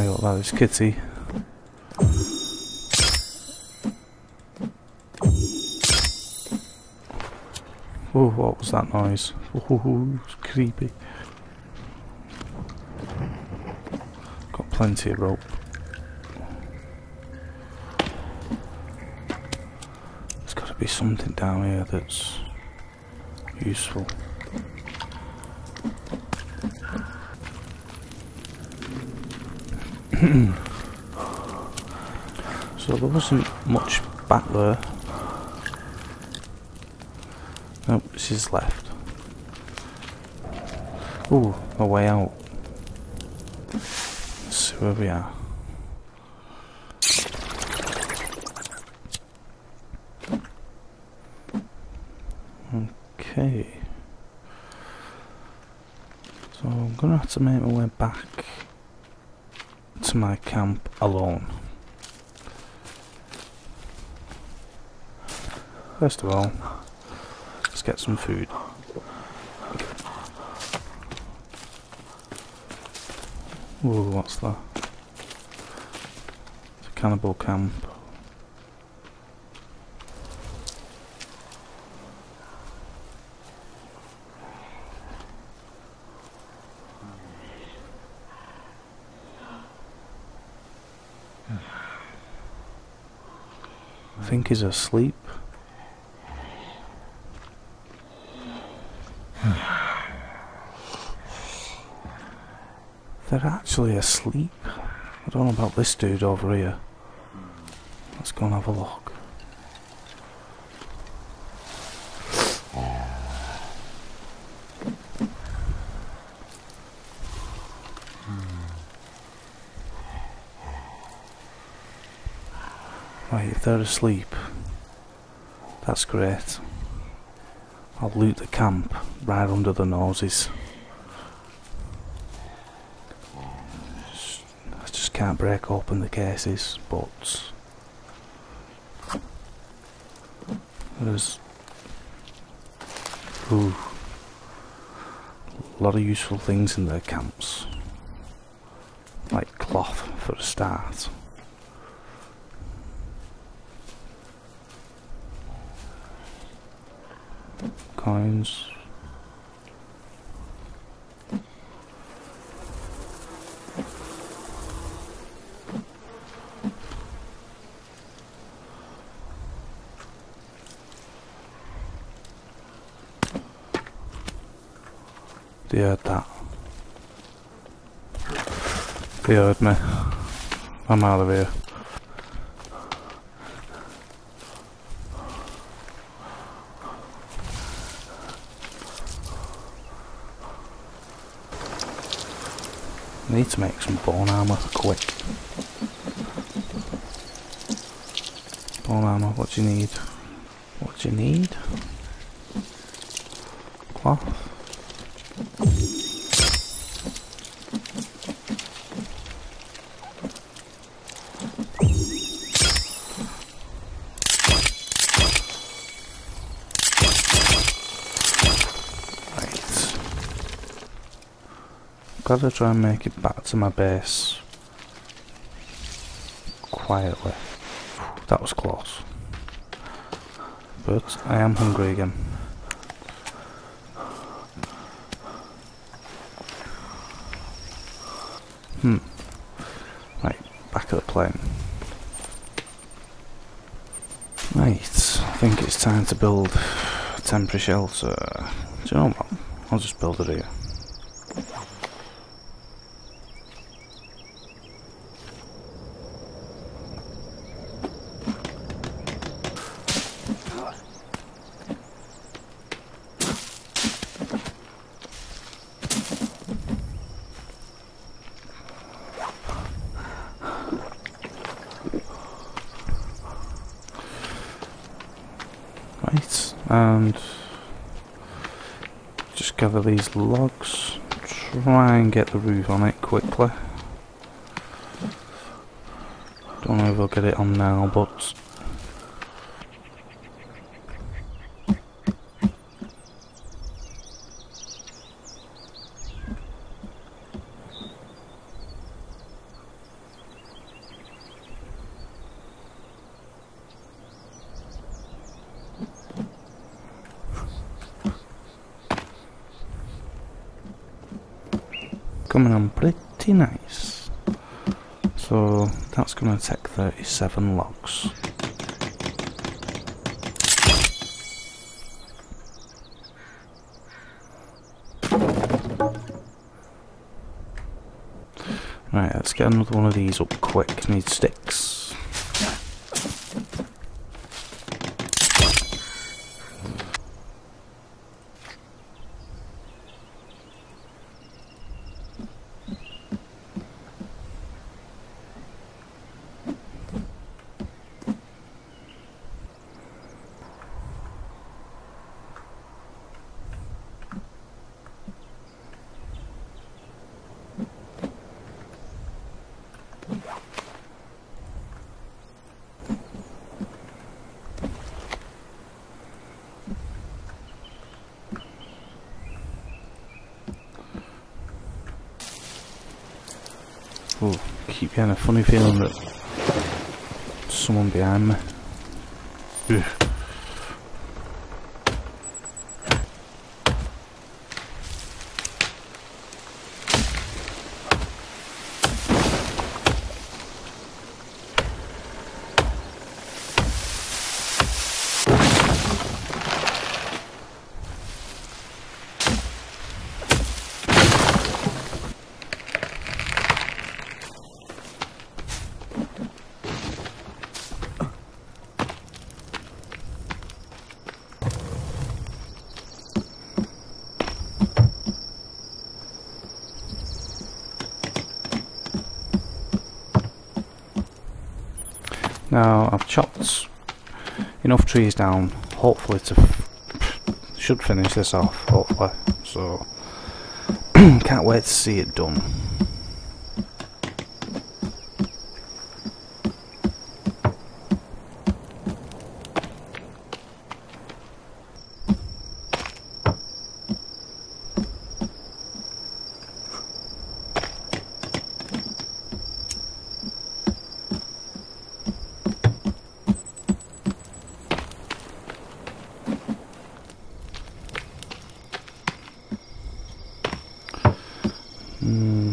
I got those Kitty. Oh, what was that noise? Oh, it's creepy. Got plenty of rope. There's got to be something down here that's useful. So there wasn't much back there. Nope, this is left. Ooh, a way out. Let's see where we are. Okay. So I'm gonna have to make my way back to my camp alone. First of all, let's get some food. Ooh, what's that? It's a cannibal camp. I think he's asleep. They're actually asleep. I don't know about this dude over here. Let's go and have a look. Right, if they're asleep, that's great. I'll loot the camp right under the noses. I just can't break open the cases, but there's a lot of useful things in their camps, like cloth for a start. Coins. They heard that. They heard me. I'm out of here. I need to make some bone armour quick. Bone armour, what do you need? What do you need? Cloth. Right. Gotta try and make it back to my base quietly. That was close. But I am hungry again. Right, back of the plane. Right, I think it's time to build a temporary shelter. Do you know what? I'll just build it here. And just gather these logs, try and get the roof on it quickly. Don't know if I'll get it on now, but coming on pretty nice. So that's going to take 37 logs. Right, let's get another one of these up quick. Need sticks. Oh, keep getting a funny feeling that someone behind me. Ugh. Now I've chopped enough trees down, hopefully to should finish this off, hopefully, so can't wait to see it done.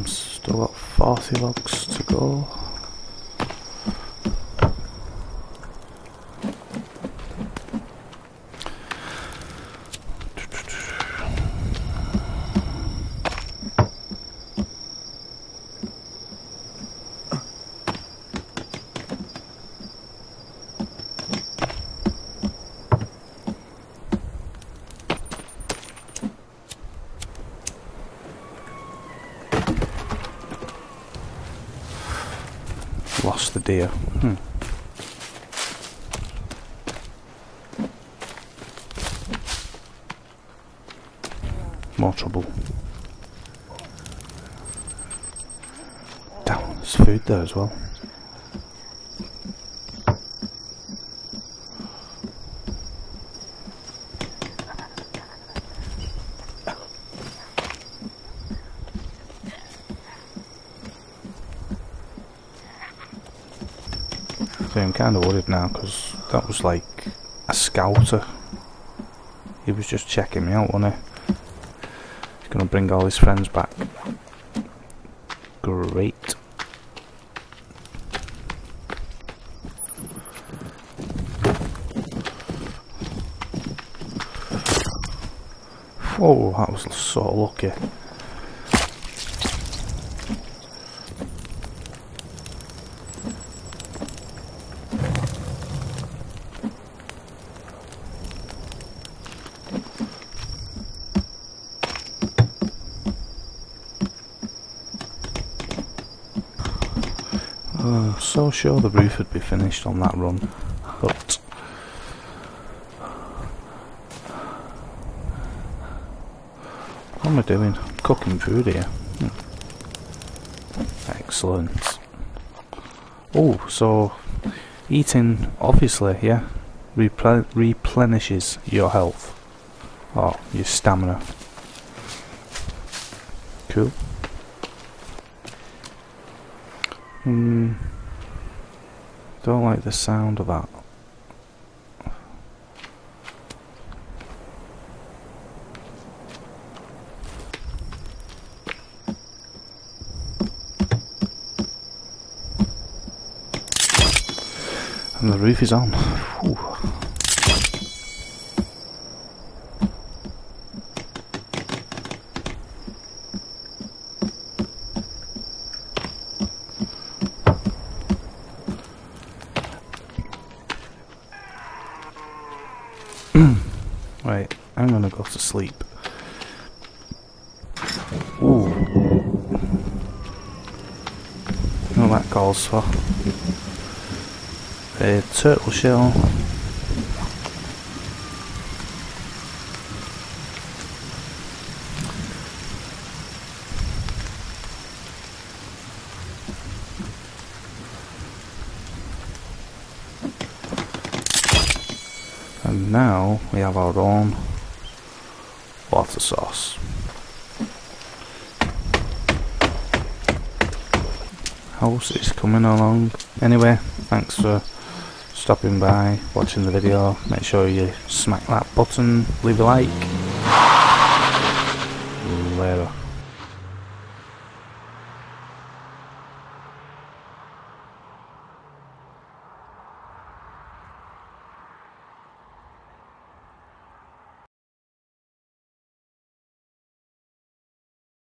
Still got 40 logs to go. Lost the deer. More trouble. Damn, there's food there as well. I'm kind of worried now because that was like a scouter. He was just checking me out, wasn't he? He's going to bring all his friends back. Great. Whoa, that was so lucky. I'm so sure the roof would be finished on that run, but what am I doing? I'm cooking food here. Excellent. Oh, so eating, obviously, yeah, replenishes your health, or your stamina. Cool. Don't like the sound of that. and the roof is on. Whew. Right, I'm gonna go to sleep. Ooh. You know what that calls for? A turtle shell. And now we have our own water sauce. House is coming along. Anyway, thanks for stopping by, watching the video. Make sure you smack that button, leave a like. Later.